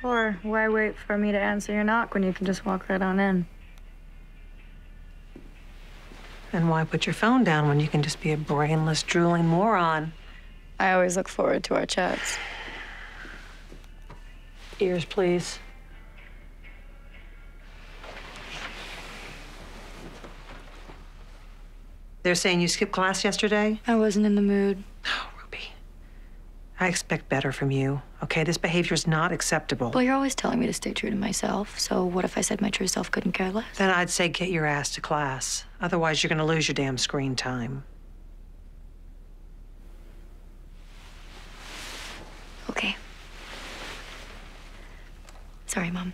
Sure. Why wait for me to answer your knock when you can just walk right on in? And why put your phone down when you can just be a brainless, drooling moron? I always look forward to our chats. Ears, please. They're saying you skipped class yesterday? I wasn't in the mood. Oh, Ruby. I expect better from you, okay? This behavior's not acceptable. Well, you're always telling me to stay true to myself, so what if I said my true self couldn't care less? Then I'd say get your ass to class. Otherwise, you're gonna lose your damn screen time. Okay. Sorry, Mom.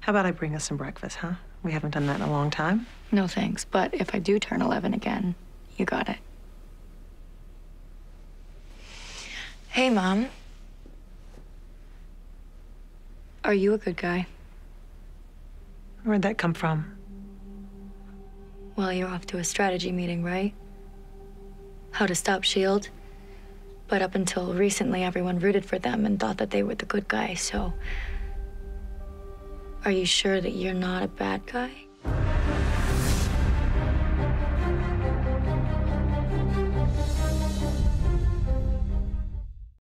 How about I bring us some breakfast, huh? We haven't done that in a long time. No, thanks. But if I do turn 11 again, you got it. Hey, Mom. Are you a good guy? Where'd that come from? Well, you're off to a strategy meeting, right? How to stop S.H.I.E.L.D. But up until recently, everyone rooted for them and thought that they were the good guy, so... Are you sure that you're not a bad guy?